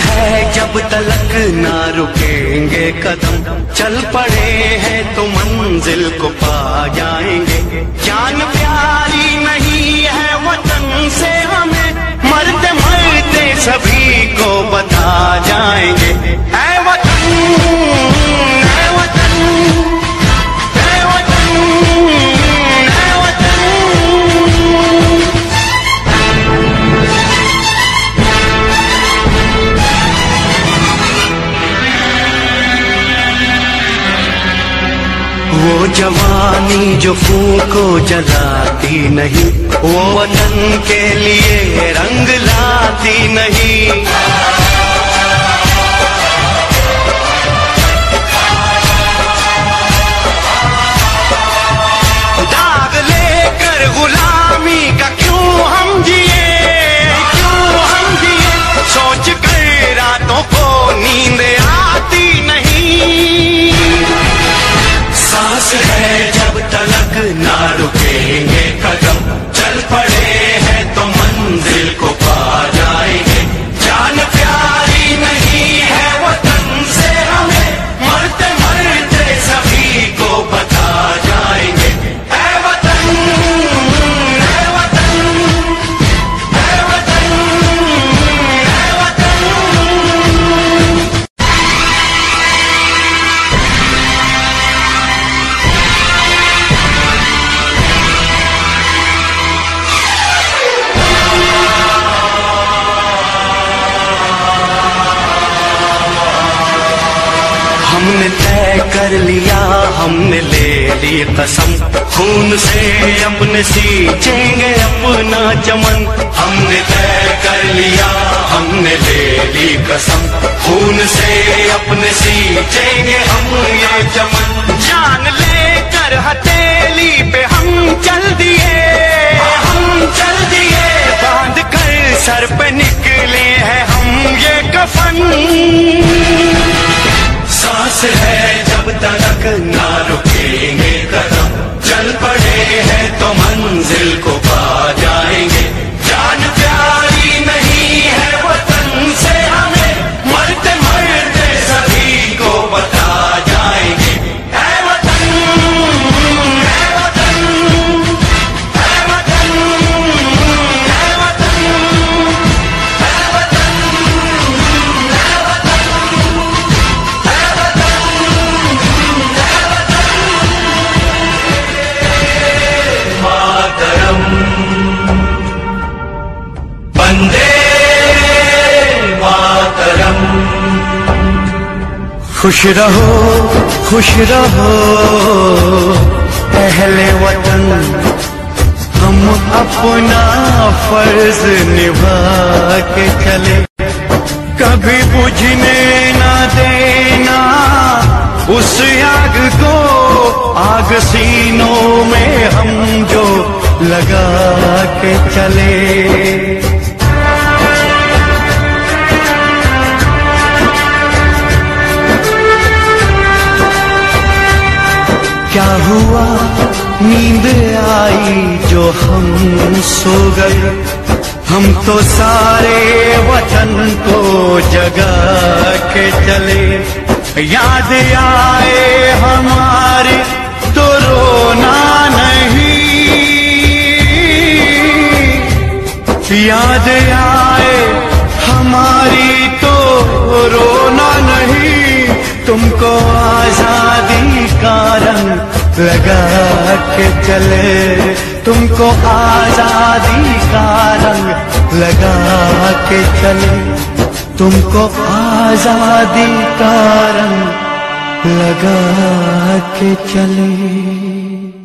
सांस है जब तलक ना रुकेंगे कदम, चल पड़े हैं तो मंजिल को पा जाएंगे। जान प्यारी नहीं है वतन से हमें, मरते मरते सभी को बता जाएंगे। ऐ वतन, ऐ वतन, ऐ वतन, ऐ वतन। वो जवानी जो खून को जलाती नहीं, वो वतन के लिए रंग लाती नहीं। दाग लेकर गुलामी का क्यों हम जिए, क्यों हम जिए, सोच कर रातों को नींद आती नहीं। सांस है जब तलक ना रुकेंगे कदम, चल पड़े हैं तो मंजिल को पा जाएंगे। जान प्यारी नहीं है वतन से हमें, मरते मरते सभी को बता जाएंगे। ऐ वतन, ऐ वतन, ऐ वतन, ऐ वतन। हमने तय कर लिया, हमने ले ली कसम, खून से अपने सींचेंगे अपना चमन। हमने तय कर लिया, हमने ले ली कसम, खून से अपने सींचेंगे हम ये चमन। जान लेकर हथेली पे हम चल दिए, हम चल दिए, बांध कर सर पे निकले हैं हम ये कफन। सांस है जब तलक ना रुकेंगे कदम, चल पड़े हैं तो मंजिल को पा जाएंगे। जान प्यारी नहीं है वतन से हमें, मरते मरते सभी को बता जाएंगे। ऐ वतन, ऐ वतन, ऐ वतन, ऐ वतन, ऐ वतन, ऐ वतन। वंदे मातरम। खुश रहो, खुश रहो अहले वतन, हम अपना फर्ज निभा के चले। कभी बुझने ना देना उस आग को, आग सीनों में हम जो लगा के चले। क्या हुआ नींद आई जो हम सो गए, हम तो सारे वतन को जगा के चले। याद आए हमारे तो रोना नहीं, याद आए हमारी तो रोना नहीं, तुमको आजादी का रंग लगा के चले, तुमको आजादी का रंग लगा के चले, तुमको आजादी का रंग लगा के चले।